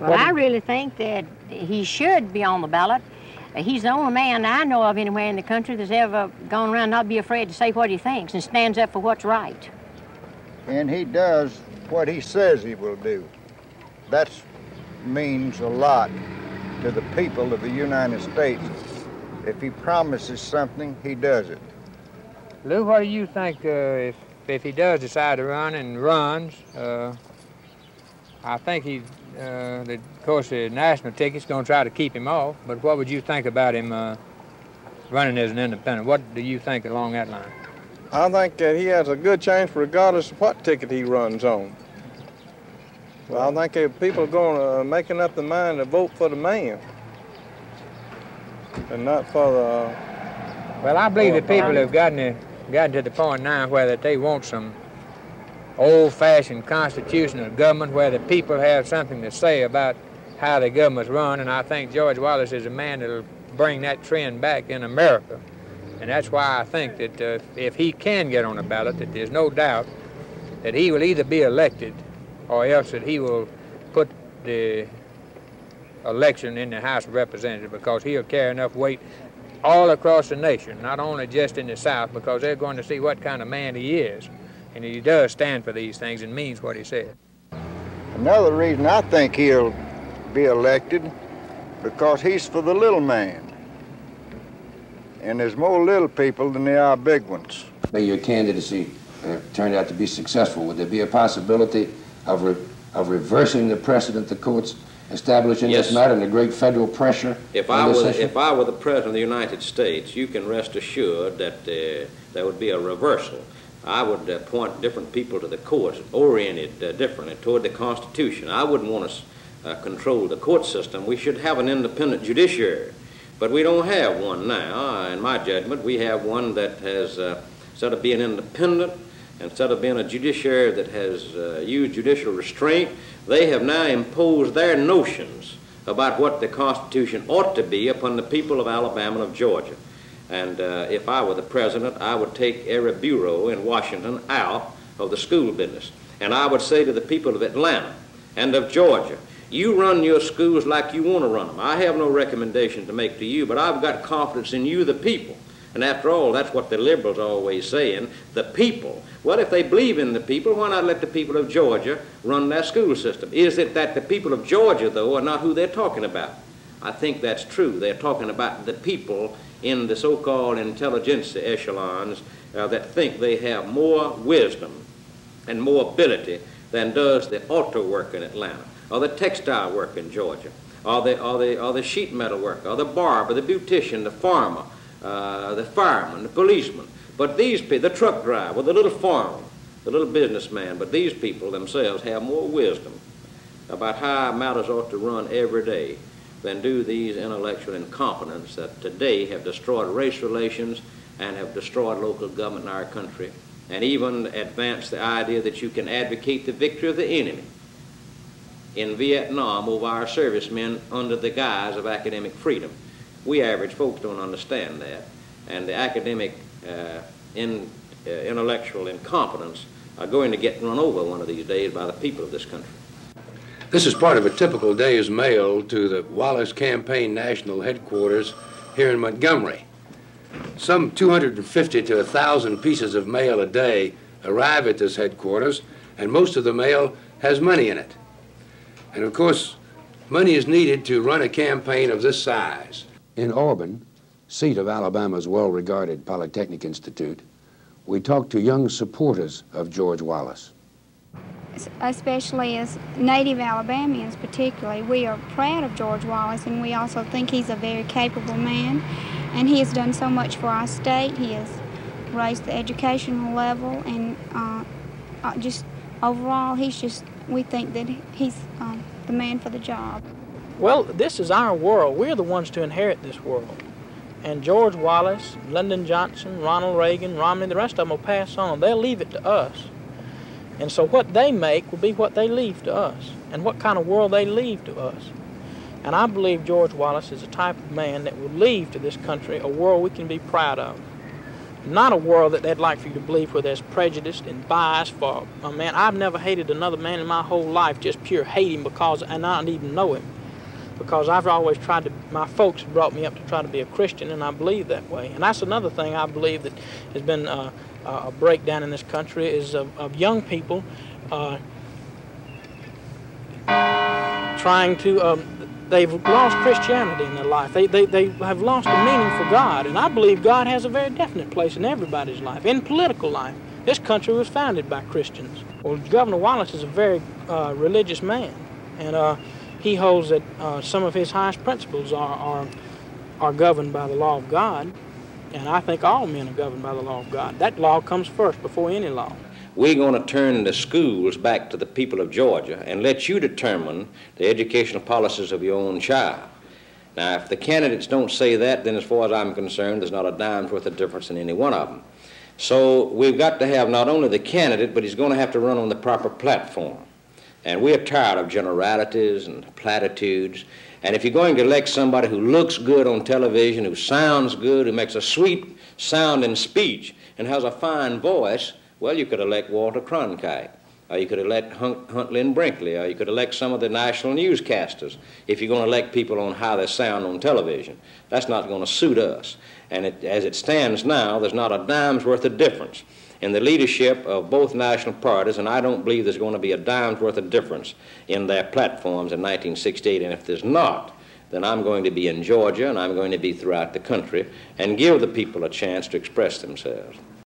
Well, I really think that he should be on the ballot. He's the only man I know of anywhere in the country that's ever gone around not be afraid to say what he thinks and stands up for what's right. And he does what he says he will do. That means a lot to the people of the United States. If he promises something, he does it. Lou, what do you think if he does decide to run and runs? I think he, of course, the national ticket's going to try to keep him off, but what would you think about him running as an independent? What do you think along that line? I think that he has a good chance regardless of what ticket he runs on. Well, I think people are going to making up their mind to vote for the man and not for the... Well, I believe the people have gotten to the point now where that they want some old-fashioned constitutional government where the people have something to say about how the government's run, and I think George Wallace is a man that'll bring that trend back in America. And that's why I think that if he can get on the ballot, that there's no doubt that he will either be elected or else that he will put the election in the House of Representatives, because he'll carry enough weight all across the nation, not only just in the South, because they're going to see what kind of man he is. And he does stand for these things and means what he said. Another reason I think he'll be elected, because he's for the little man. And there's more little people than there are big ones. May your candidacy turned out to be successful. Would there be a possibility of reversing the precedent the courts established in this matter and the great federal pressure? If I were the President of the United States, you can rest assured that there would be a reversal. I would appoint different people to the courts, oriented differently toward the Constitution. I wouldn't want to control the court system. We should have an independent judiciary, but we don't have one now. In my judgment, we have one that has, instead of being independent, instead of being a judiciary that has used judicial restraint, they have now imposed their notions about what the Constitution ought to be upon the people of Alabama and of Georgia. And if I were the president, I would take every bureau in Washington out of the school business. And I would say to the people of Atlanta and of Georgia, you run your schools like you want to run them. I have no recommendation to make to you, but I've got confidence in you, the people. And after all, that's what the liberals are always saying, the people. Well, if they believe in the people, why not let the people of Georgia run their school system? Is it that the people of Georgia, though, are not who they're talking about? I think that's true. They're talking about the people in the so-called intelligentsia echelons that think they have more wisdom and more ability than does the auto work in Atlanta, or the textile work in Georgia, or the sheet metal worker, or the barber, the beautician, the farmer, the fireman, the policeman. But these people, the truck driver, the little farmer, the little businessman, but these people themselves have more wisdom about how matters ought to run every day than do these intellectual incompetents that today have destroyed race relations and have destroyed local government in our country, and even advanced the idea that you can advocate the victory of the enemy in Vietnam over our servicemen under the guise of academic freedom. We average folks don't understand that, and the academic intellectual incompetents are going to get run over one of these days by the people of this country. This is part of a typical day's mail to the Wallace Campaign National Headquarters here in Montgomery. Some 250 to 1,000 pieces of mail a day arrive at this headquarters, and most of the mail has money in it. And of course, money is needed to run a campaign of this size. In Auburn, seat of Alabama's well-regarded Polytechnic Institute, we talked to young supporters of George Wallace. Especially as native Alabamians particularly, we are proud of George Wallace, and we also think he's a very capable man, and he has done so much for our state. He has raised the educational level, and just overall, he's just, we think that he's the man for the job. Well, this is our world. We're the ones to inherit this world. And George Wallace, Lyndon Johnson, Ronald Reagan, Romney, the rest of them will pass on. They'll leave it to us. And so what they make will be what they leave to us, and what kind of world they leave to us. And I believe George Wallace is a type of man that will leave to this country a world we can be proud of. not a world that they'd like for you to believe where there's prejudice and bias for a man. I've never hated another man in my whole life, just pure hating because, and I don't even know him, because I've always tried to, my folks brought me up to try to be a Christian, and I believe that way. And that's another thing I believe that has been a breakdown in this country is of young people trying to, they've lost Christianity in their life. They have lost the meaning for God, and I believe God has a very definite place in everybody's life, in political life. This country was founded by Christians. Well, Governor Wallace is a very religious man, and he holds that some of his highest principles are governed by the law of God, and I think all men are governed by the law of God. That law comes first before any law. We're going to turn the schools back to the people of Georgia and let you determine the educational policies of your own child. Now, if the candidates don't say that, then as far as I'm concerned, there's not a dime's worth of difference in any one of them. So we've got to have not only the candidate, but he's going to have to run on the proper platform. And we are tired of generalities and platitudes. And if you're going to elect somebody who looks good on television, who sounds good, who makes a sweet sound in speech, and has a fine voice, well, you could elect Walter Cronkite, or you could elect Huntley and Brinkley, or you could elect some of the national newscasters if you're going to elect people on how they sound on television. That's not going to suit us. And as it stands now, there's not a dime's worth of difference in the leadership of both national parties, and I don't believe there's going to be a dime's worth of difference in their platforms in 1968, and if there's not, then I'm going to be in Georgia, and I'm going to be throughout the country, and give the people a chance to express themselves.